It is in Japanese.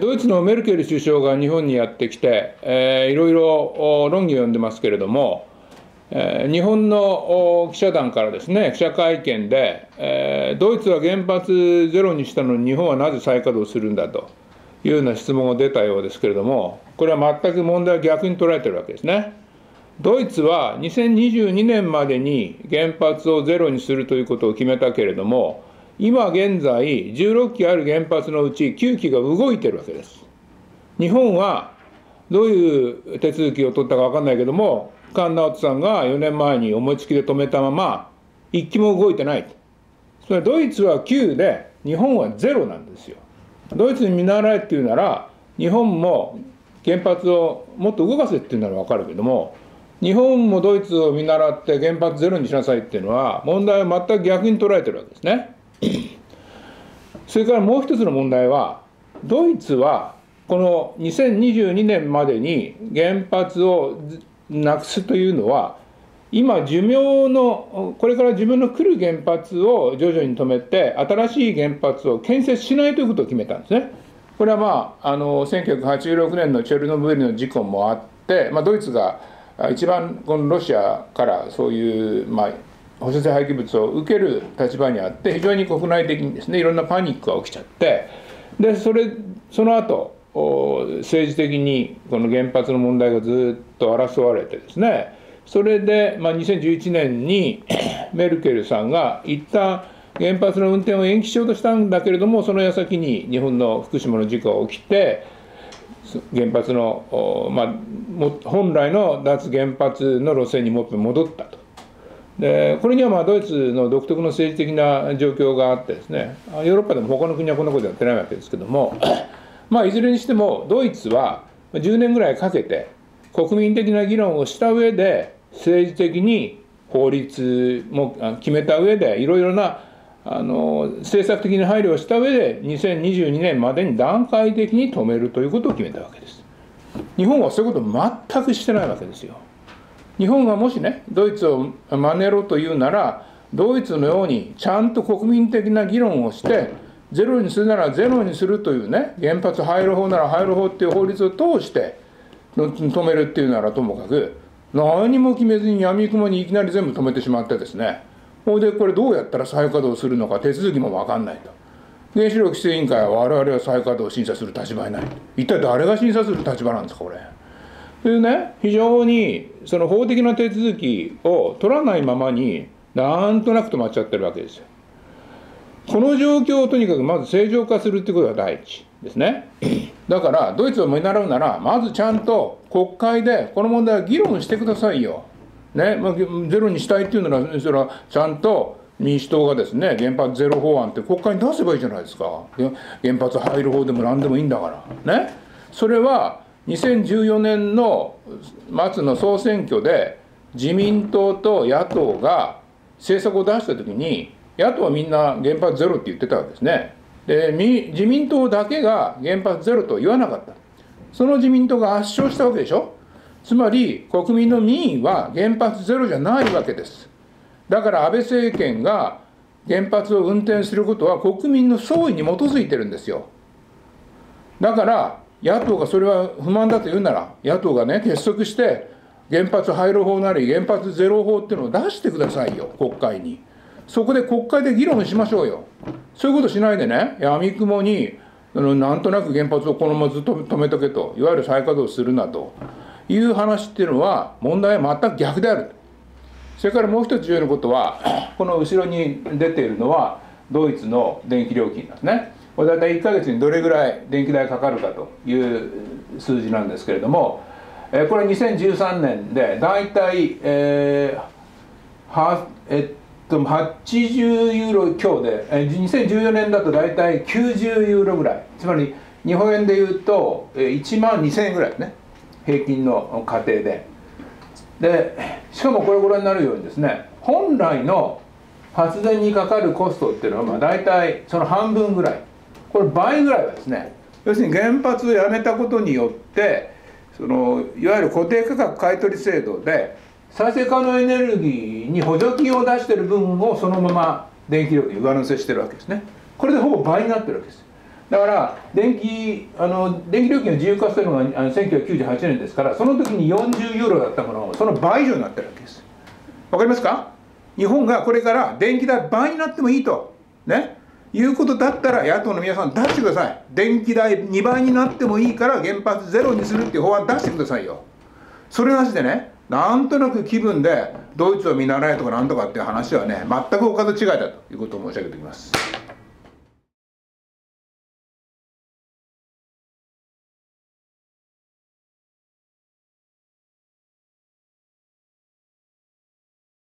ドイツのメルケル首相が日本にやってきて、いろいろ論議を呼んでますけれども、日本の記者団からですね、記者会見で、ドイツは原発ゼロにしたのに日本はなぜ再稼働するんだというような質問が出たようですけれども、これは全く問題を逆に捉えているわけですね。ドイツは2022年までに原発をゼロにするということを決めたけれども、今現在16基ある原発のうち9基が動いてるわけです。日本はどういう手続きを取ったか分かんないけども、菅直人さんが4年前に思いつきで止めたまま1基も動いてないと。それはドイツは9で日本は0なんですよ。ドイツに見習えっていうなら、日本も原発をもっと動かせっていうなら分かるけども、日本もドイツを見習って原発ゼロにしなさいっていうのは、問題を全く逆に捉えてるわけですね。それからもう一つの問題は、ドイツはこの2022年までに原発をなくすというのは、今寿命の、これから自分の来る原発を徐々に止めて、新しい原発を建設しないということを決めたんですね。これは1986年のチェルノブイリの事故もあって、ドイツが一番このロシアからそういう、放射性廃棄物を受ける立場にあって、非常に国内的にですね、いろんなパニックが起きちゃって、でその後政治的にこの原発の問題がずっと争われてですね、それで、2011年にメルケルさんが一旦原発の運転を延期しようとしたんだけれども、その矢先に日本の福島の事故が起きて、原発の、本来の脱原発の路線にもっと戻ったと。でこれにはドイツの独特の政治的な状況があってですね、ヨーロッパでも他の国はこんなことやってないわけですけども、いずれにしてもドイツは10年ぐらいかけて国民的な議論をした上で、政治的に法律も決めた上で、いろいろな政策的に配慮をした上で、2022年までに段階的に止めるということを決めたわけです。日本はそういうことを全くしてないわけですよ。日本がもしね、ドイツを真似ろというなら、ドイツのようにちゃんと国民的な議論をして、ゼロにするならゼロにするというね、原発廃炉法なら廃炉法っていう法律を通して止めるっていうならともかく、何も決めずにやみくもにいきなり全部止めてしまってですね、それでこれどうやったら再稼働するのか手続きも分かんないと。原子力規制委員会は我々は再稼働を審査する立場にない。一体誰が審査する立場なんですか、これ。というね、非常にその法的な手続きを取らないままに、なんとなく止まっちゃってるわけですよ。この状況をとにかくまず正常化するということが第一ですね。だから、ドイツを見習うなら、まずちゃんと国会でこの問題を議論してくださいよ。ね、ゼロにしたいっていうなら、それはちゃんと民主党がですね、原発ゼロ法案って国会に出せばいいじゃないですか。原発入る方でもなんでもいいんだから。ね、それは2014年の末の総選挙で自民党と野党が政策を出したときに、野党はみんな原発ゼロって言ってたわけですね。で、自民党だけが原発ゼロと言わなかった。その自民党が圧勝したわけでしょ。つまり国民の民意は原発ゼロじゃないわけです。だから安倍政権が原発を運転することは国民の総意に基づいてるんですよ。だから野党がそれは不満だと言うなら、野党がね、結束して原発廃炉法なり原発ゼロ法っていうのを出してくださいよ、国会に。そこで国会で議論しましょうよ。そういうことしないでね、やみくもになんとなく原発をこのままずっと止めとけと、いわゆる再稼働するなという話っていうのは、問題は全く逆である。それからもう一つ重要なことは、この後ろに出ているのはドイツの電気料金なんですね。これ大体1ヶ月にどれぐらい電気代かかるかという数字なんですけれども、これ2013年で大体80ユーロ強で、2014年だと大体90ユーロぐらい、つまり日本円でいうと1万2000円ぐらいね、平均の家庭で。でしかもこれご覧になるようにですね、本来の発電にかかるコストっていうのは大体その半分ぐらい、これ倍ぐらいはですね、要するに原発をやめたことによって、そのいわゆる固定価格買取制度で再生可能エネルギーに補助金を出している分をそのまま電気料金上乗せしてるわけですね。これでほぼ倍になってるわけです。だから電気料金を自由化するのが1998年ですから、その時に40ユーロだったものをその倍以上になってるわけです。わかりますか？日本がこれから電気代倍になってもいいと、ね、いうことだったら野党の皆さん出してください。電気代2倍になってもいいから原発ゼロにするっていう法案出してくださいよ。それなしでね、なんとなく気分でドイツを見習えとかなんとかっていう話はね、全くお門違いだということを申し上げておきます。